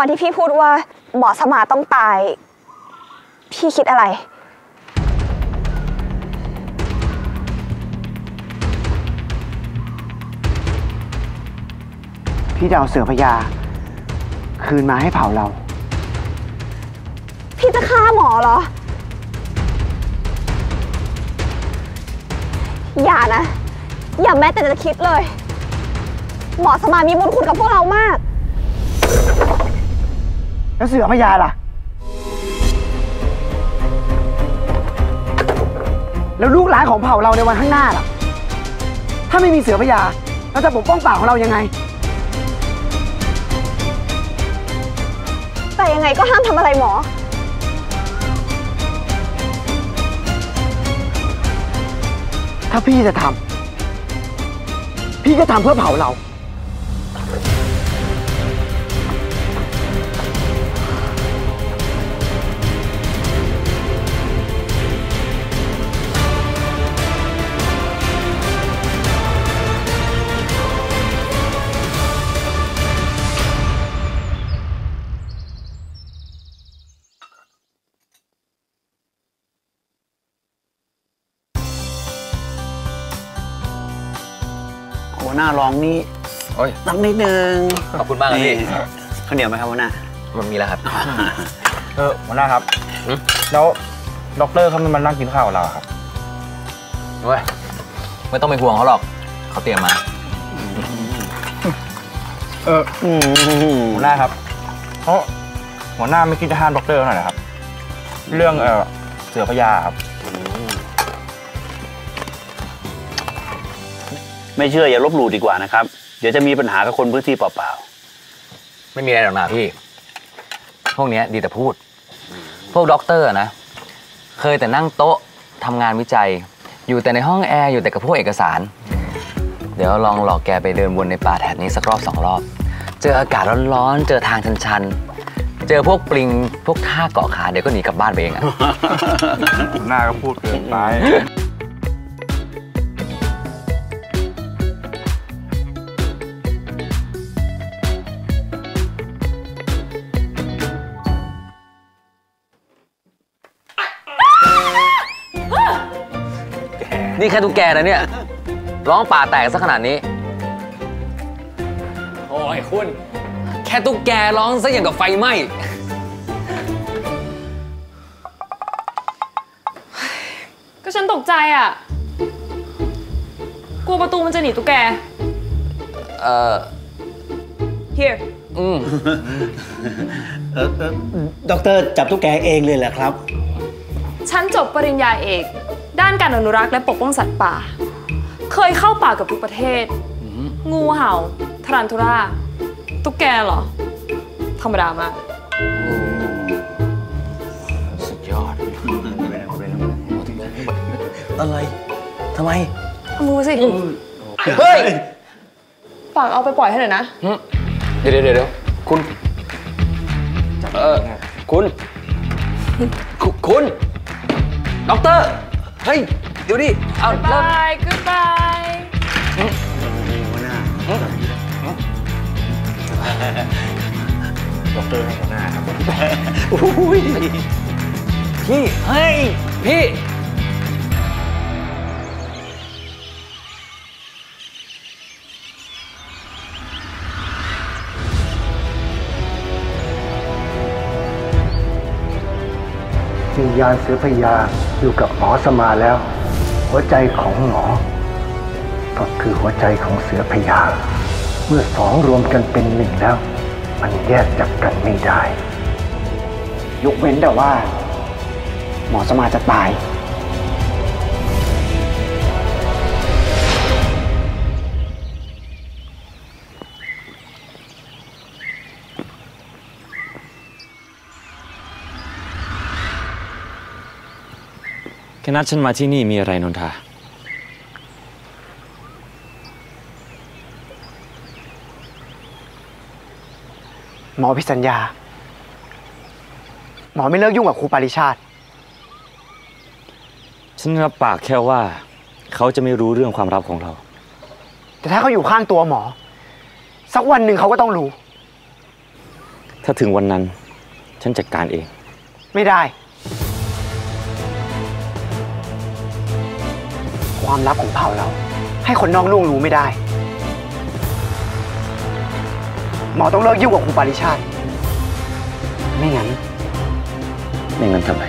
อนที่พี่พูดว่าหมอสมาต้องตายพี่คิดอะไรพี่จะเอาเสือพญาคืนมาให้เผ่าเราพี่จะฆ่าหมอเหรออย่านะอย่าแม้แต่จะคิดเลยหมอสมามีบุญคุณกับพวกเรามากแล้วเสือพญาล่ะแล้วลูกหลานของเผ่าเราในวันข้างหน้าล่ะถ้าไม่มีเสือพญาเราจะปกป้องป่าของเรายังไงแต่ยังไงก็ห้ามทำอะไรหมอถ้าพี่จะทำพี่ก็ทำเพื่อเผ่าเราหน้าร้องนี่สักนิดนึงขอบคุณมากครับพี่ข้าวเหนียวไหมครับหัวหน้ามันมีแล้วครับหัวหน้าครับแล้วด็อกเตอร์เขามันนั่งกินข้าวกับเราครับด้วยไม่ต้องไปห่วงเขาหรอกเขาเตรียมมาหัวหน้าครับเพราะหัวหน้าไม่คิดจะห้ามด็อกเตอร์หน่อยนะครับเรื่องเสือพญาครับไม่เชื่ออย่าลบหลู่ดีกว่านะครับเดี๋ยวจะมีปัญหากับคนพื้นที่เปล่าๆไม่มีอะไรหรอกนะพี่พวกนี้ดีแต่พูดพวกด็อกเตอร์นะเคยแต่นั่งโต๊ะทำงานวิจัยอยู่แต่ในห้องแอร์อยู่แต่กับพวกเอกสารเดี๋ยวลองหลอกแกไปเดินวนในป่าแถบนี้สักรอบสองรอบเจออากาศร้อนๆเจอทางชันๆเจอพวกปลิงพวกท่าเกาะขาเดี๋ยวก็หนีกลับบ้านไปเองอะหน้าก็พูดเกินไปนี่แค่ตุ๊กแกนะเนี่ยร้องป่าแตกซะขนาดนี้โอ้ยคุณแค่ตุ๊กแกร้องซะอย่างกับไฟไหม้ก็ฉันตกใจอ่ะกลัวประตูมันจะหนีตุ๊กแกhere ด็อกเตอร์จับตุ๊กแกเองเลยแหละครับฉันจบปริญญาเอกด้านการอนุรักษ์และปกป้องสัตว์ป่าเคยเข้าป่ากับทุกประเทศงูเห่าทารันทูล่าตุ๊กแกเหรอธรรมดามากสุดยอดอะไรทำไมเอามือสิเฮ้ยฝากเอาไปปล่อยให้หน่อยนะเดี๋ยวคุณคุณด็อกเตอร์เฮ้ยเดี๋ยวดิเอาบายกูบายหัวหน้าด็อกเตอร์ให้หัวหน้าครับพี่เฮ้ยพี่วิญญาณเสือพญาอยู่กับหมอสมาแล้วหัวใจของหมอก็คือหัวใจของเสือพญาเมื่อสองรวมกันเป็นหนึ่งแล้วมันแยกจากกันไม่ได้ยกเว้นแต่ว่าหมอสมาจะตายแกนัดฉันมาที่นี่มีอะไรนนทาหมอพิสัญญาหมอไม่เลิกยุ่งกับครูปาริชาติฉันรับปากแค่ว่าเขาจะไม่รู้เรื่องความลับของเราแต่ถ้าเขาอยู่ข้างตัวหมอสักวันหนึ่งเขาก็ต้องรู้ ถ้าถึงวันนั้นฉันจัดการเองไม่ได้ความลับของเผ่าเราให้คนนอกล่วงรู้ไม่ได้หมอต้องเลิกยุ่งกับครูปาริชาติไม่งั้นทำไม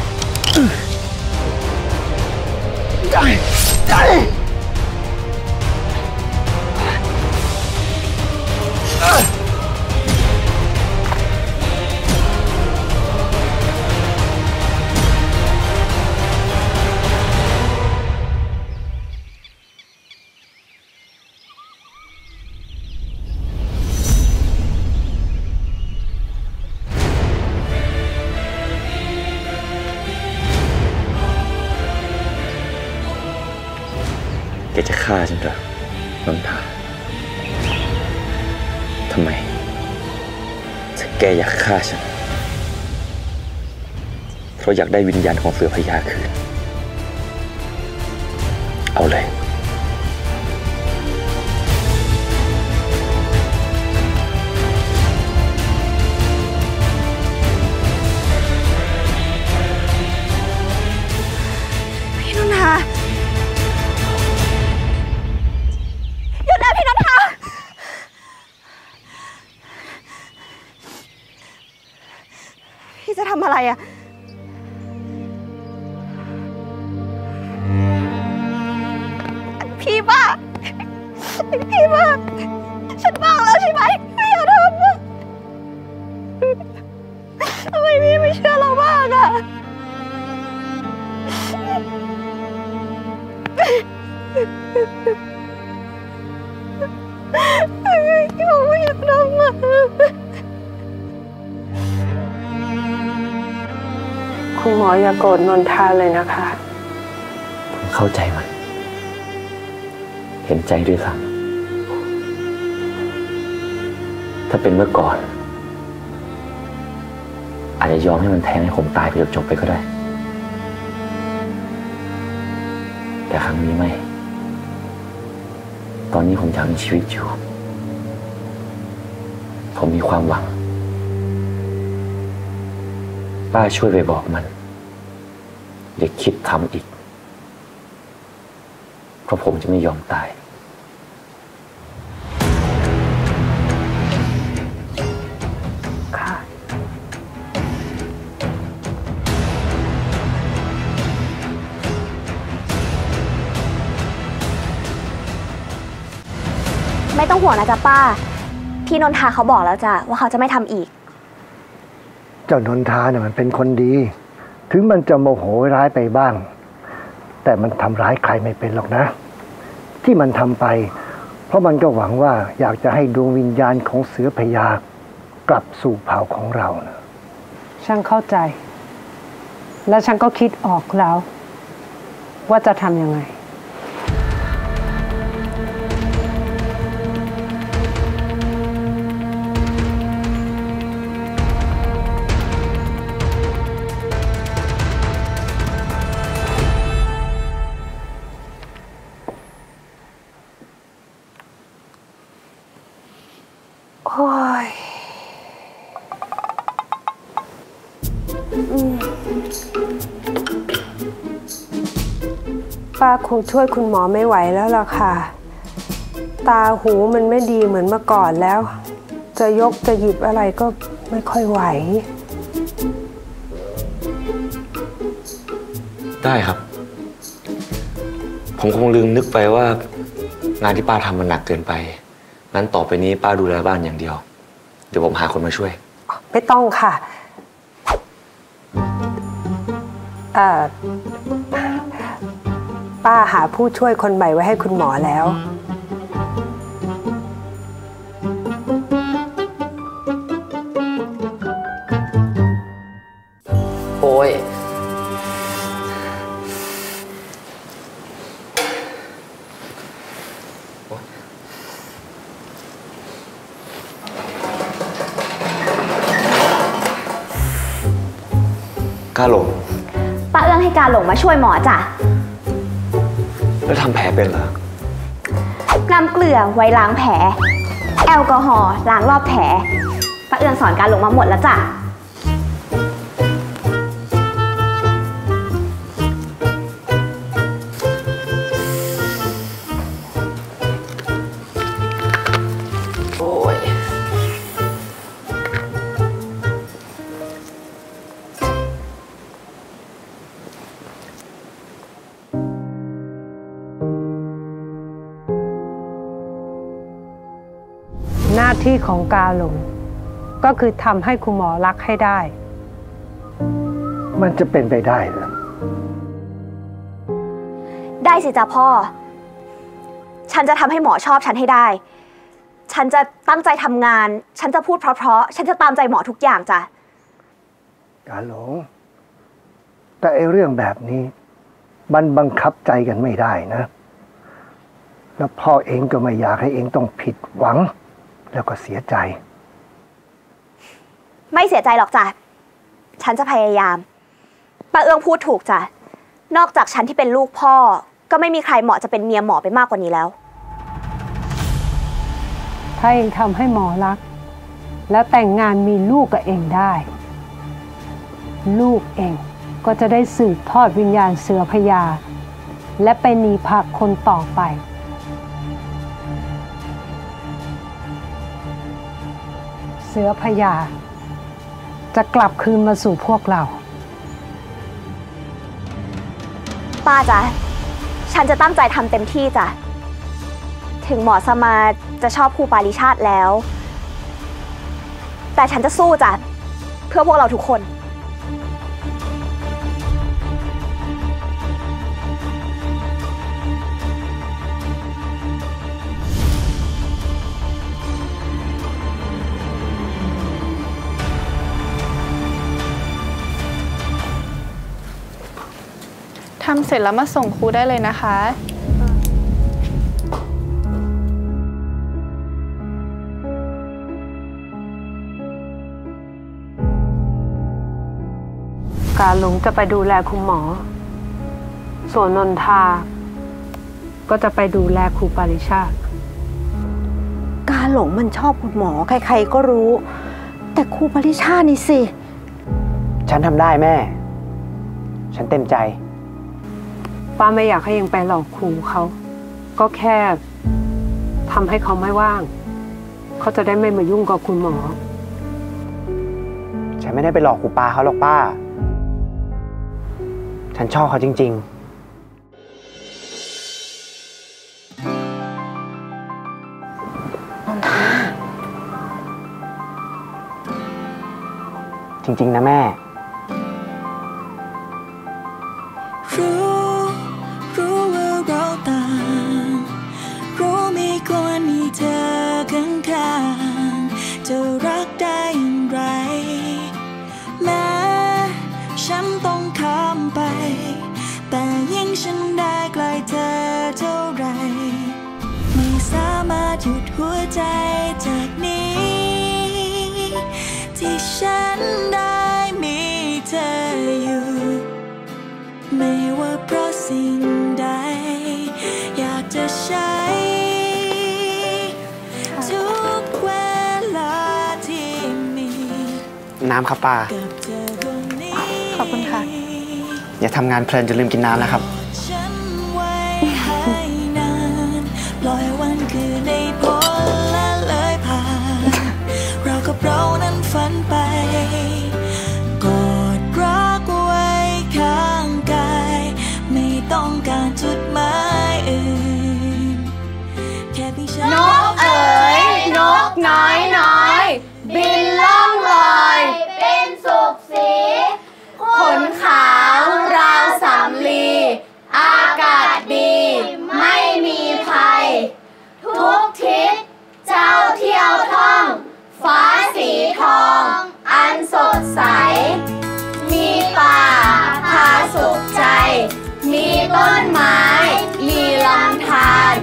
แกจะฆ่าฉันเหรอน้องทาทำไมถ้าแกอยากฆ่าฉันเพราะอยากได้วิญญาณของเสือพญาคืนเอาเลยอะไรอะพี่บ้าฉันบ้าแล้วใช่ไหมพี่อย่าทำนะทำไมพี่ไม่เชื่อเราบ้างอะพี่บอกว่าอย่าทำอะคุณหมออย่าโกรธนนทาเลยนะคะผมเข้าใจมันเห็นใจด้วยซ้ำถ้าเป็นเมื่อก่อนอาจจะยอมให้มันแทงให้ผมตายไปจบๆไปก็ได้แต่ครั้งนี้ไม่ตอนนี้ผมอยากมีชีวิตอยู่ผมมีความหวังป้าช่วยไปบอกมันอย่าคิดทำอีกเพราะผมจะไม่ยอมตายไม่ต้องห่วงนะจ๊ะป้าพี่นนทาเขาบอกแล้วจ้ะว่าเขาจะไม่ทำอีกเจ้านนทาเนี่ยมันเป็นคนดีถึงมันจะโมโหร้ายไปบ้างแต่มันทำร้ายใครไม่เป็นหรอกนะที่มันทำไปเพราะมันก็หวังว่าอยากจะให้ดวงวิญญาณของเสือพญากลับสู่เผ่าของเรานะฉันเข้าใจและฉันก็คิดออกแล้วว่าจะทำยังไง โอ้ยป้าคงช่วยคุณหมอไม่ไหวแล้วล่ะค่ะตาหูมันไม่ดีเหมือนเมื่อก่อนแล้วจะยกจะหยิบอะไรก็ไม่ค่อยไหวได้ครับผมคงลืมนึกไปว่างานที่ป้าทำมันหนักเกินไปงั้นต่อไปนี้ป้าดูแลบ้านอย่างเดียวเดี๋ยวผมหาคนมาช่วยไม่ต้องค่ะป้าหาผู้ช่วยคนใหม่ไว้ให้คุณหมอแล้วโอ้ยกาหลงป้าเอื้องให้กาหลงมาช่วยหมอจ้ะแล้วทำแผลเป็นเหรอน้ำเกลือไว้ล้างแผลแอลกอฮอล์ล้างรอบแผลป้าเอื้องสอนกาหลงมาหมดแล้วจ้ะหน้าที่ของกาหลงก็คือทำให้คุณหมอรักให้ได้มันจะเป็นไปได้หรือได้สิจ้ะพ่อฉันจะทำให้หมอชอบฉันให้ได้ฉันจะตั้งใจทำงานฉันจะพูดเพราะฉันจะตามใจหมอทุกอย่างจ้ะกาหลงแต่ไอ้เรื่องแบบนี้มันบังคับใจกันไม่ได้นะแล้วพ่อเองก็ไม่อยากให้เองต้องผิดหวังแล้วก็เสียใจไม่เสียใจหรอกจ้ะฉันจะพยายามป้าเอื้องพูดถูกจ้ะนอกจากฉันที่เป็นลูกพ่อก็ไม่มีใครเหมาะจะเป็นเมียหมอไปมากกว่านี้แล้วถ้าเองทำให้หมอรักแล้วแต่งงานมีลูกกับเองได้ลูกเองก็จะได้สืบทอดวิญญาณเสือพญาและไปหนีผักคนต่อไปเสือพญาจะกลับคืนมาสู่พวกเราป้าจ๊ะฉันจะตั้งใจทำเต็มที่จ้ะถึงหมอสมาจะชอบครูปาริชาติแล้วแต่ฉันจะสู้จ้ะเพื่อพวกเราทุกคนทำเสร็จแล้วมาส่งครูได้เลยนะคะกาหลงจะไปดูแลคุณหมอส่วนนนทาก็จะไปดูแลครูปาริชาติกาหลงมันชอบคุณหมอใครๆก็รู้แต่ครูปาริชาตินี่สิฉันทำได้แม่ฉันเต็มใจป้าไม่อยากให้ยังไปหลอกครูเขาก็แค่ทำให้เขาไม่ว่างเขาจะได้ไม่มายุ่งกับคุณหมอฉันไม่ได้ไปหลอกครูปาเขาหรอกป้าฉันชอบเขาจริงๆนนทาจริงๆนะแม่จะรักได้อย่างไรแม้ฉันต้องข้ามไปแต่ยิ่งฉันได้ใกล้เธอเท่าไรไม่สามารถหยุดหัวใจจากนี้ที่ฉันได้มีเธออยู่ไม่ว่าเพราะสิ่งใดอยากจะใช้ทุกเวลา น้ำครับป้าขอบคุณค่ะอย่าทำงานเพลินจนลืมกินน้ำนะครับนกเอ๋ยนกน้อยน้อยบินล่องลอยเป็นสุขสีขนขาวราวสำลีอากาศดีไม่มีภัยทุกทิศเจ้าเที่ยวท่องฟ้าสีทองอันสดใสมีป่าพาสุขใจมีต้นไม้มีลำธาร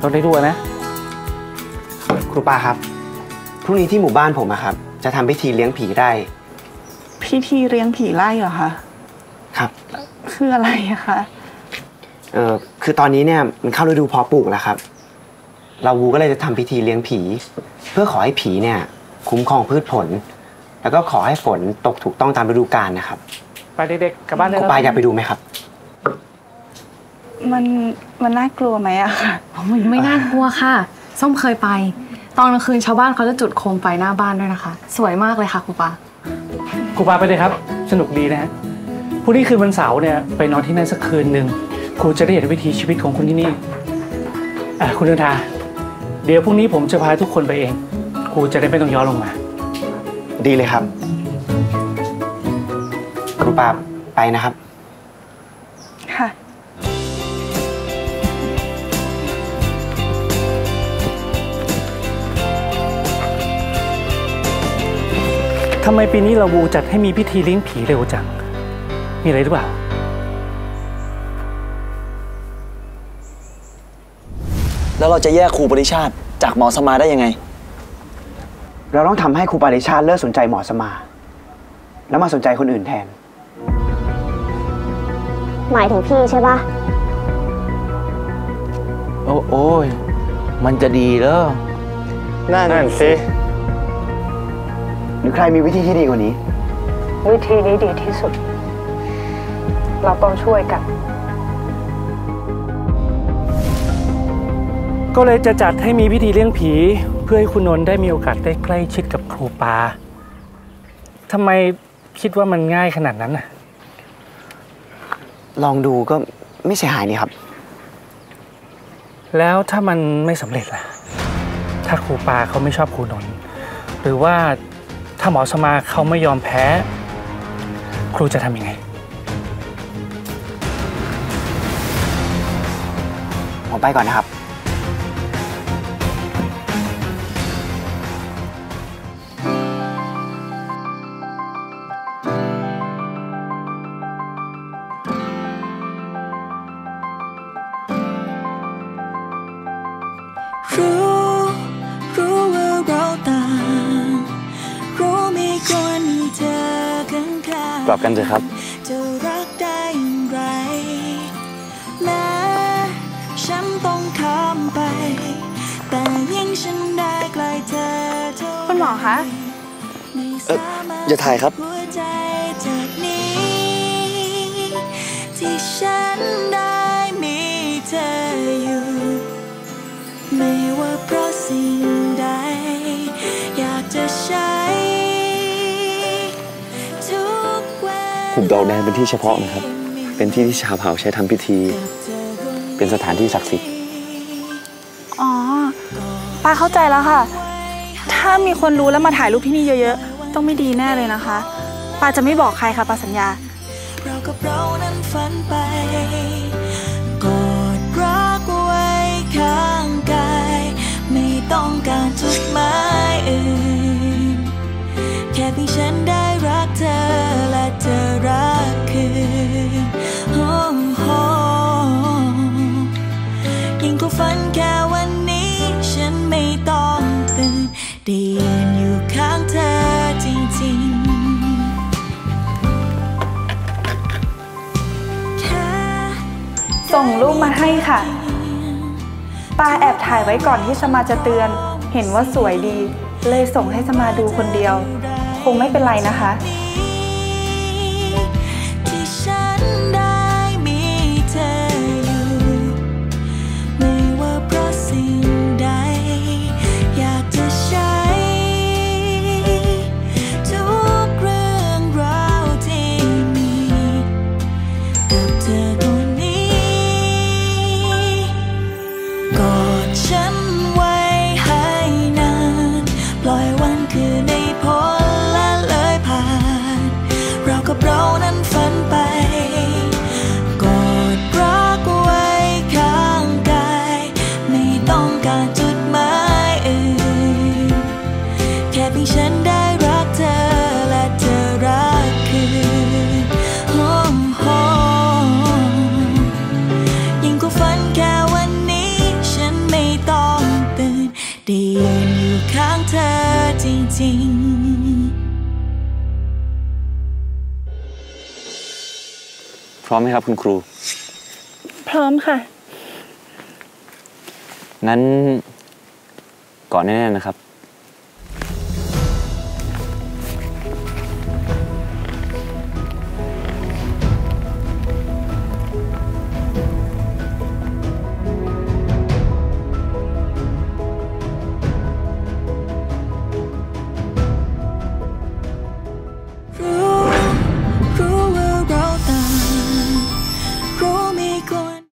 เราได้ด้วยนะครูปาครับพรุ่งนี้ที่หมู่บ้านผมอะครับจะทำพิธีเลี้ยงผีไล่พิธีเลี้ยงผีไล่เหรอคะครับคืออะไรอะคะคือตอนนี้เนี่ยมันเข้าฤดูเพาะปลูกแล้วครับเราวูก็เลยจะทำพิธีเลี้ยงผีเพื่อขอให้ผีเนี่ยคุ้มครองพืชผลแล้วก็ขอให้ฝนตกถูกต้องตามฤดูกาลนะครับไปเด็กๆกลับบ้านเลยครูปาอยากไปดูไหมครับมันน่ากลัวไหมอะค่ะไม่น่ากลัวค่ะส้มเคยไปตอนกลางคืนชาวบ้านเขาจะจุดโคมไฟหน้าบ้านด้วยนะคะสวยมากเลยค่ะครูปาไปเลยครับสนุกดีนะฮะพรุ่งนี้คืนวันเสาร์เนี่ยไปนอนที่นั่นสักคืนหนึ่งครูจะได้เห็นวิถีชีวิตของคุณที่นี่คุณเดินทางเดี๋ยวพรุ่งนี้ผมจะพาทุกคนไปเองครูจะได้ไม่ต้องย้อนลงมาดีเลยครับครูปาไปนะครับค่ะทำไมปีนี้เราวูจัดให้มีพิธีเลี้ยงผีเร็วจังมีอะไรหรือเปล่าแล้วเราจะแยกครูปริชาติจากหมอสมาได้ยังไงเราต้องทำให้ครูปริชาติเลิกสนใจหมอสมาแล้วมาสนใจคนอื่นแทนหมายถึงพี่ใช่ปะโอ้ยมันจะดีเหรอนั่นสิหรือใครมีวิธีที่ดีกว่านี้วิธีนี้ดีที่สุดเราต้องช่วยกันก็เลยจะจัดให้มีพิธีเลี้ยงผีเพื่อให้คุณนนท์ได้มีโอกาสได้ใกล้ชิดกับครูปาทำไมคิดว่ามันง่ายขนาดนั้นน่ะลองดูก็ไม่เสียหายนี่ครับแล้วถ้ามันไม่สำเร็จล่ะถ้าครูปาเขาไม่ชอบครูนนท์หรือว่าถ้าหมอสมาเขาไม่ยอมแพ้ครูจะทำยังไงผมไปก่อนนะครับกลับกันเถอะครับจะรักได้อย่างไรแม้ฉันต้องข้ามไปแต่ยิ่งฉันได้ใกล้เธอคุณหมอคะอย่าถ่ายครับที่ฉันได้มีเธออยู่ไม่ว่าเพราะสิ่งใดอยากจะใช้หุบดอกแดงเป็นที่เฉพาะนะครับเป็นที่ที่ชาวเผ่าใช้ทำพิธีเป็นสถานที่ศักดิ์สิทธิ์อ๋อป้าเข้าใจแล้วค่ะถ้ามีคนรู้แล้วมาถ่ายรูปที่นี่เยอะๆต้องไม่ดีแน่เลยนะคะป้าจะไม่บอกใครค่ะป้าสัญญาเรากับเรานั้นฝันไปกอดรักไว้ข้างกายไม่ต้องการจุดหมายอื่นแค่เพียงฉันได้รักเธอและเธอรักคืนยิ่งกว่าฝันแค่วันนี้ฉันไม่ต้องตื่นได้ยืนอยู่ข้างเธอจริงๆ ให้ค่ะปาแอบถ่ายไว้ก่อนที่สมาจะเตือนเห็นว่าสวยดีเลยส่งให้สมาดูคนเดียวคงไม่เป็นไรนะคะได้ยืนอยู่ข้างเธอจริงๆพร้อมไหมครับคุณครูพร้อมค่ะนั้นก่อนแน่ๆนะครับ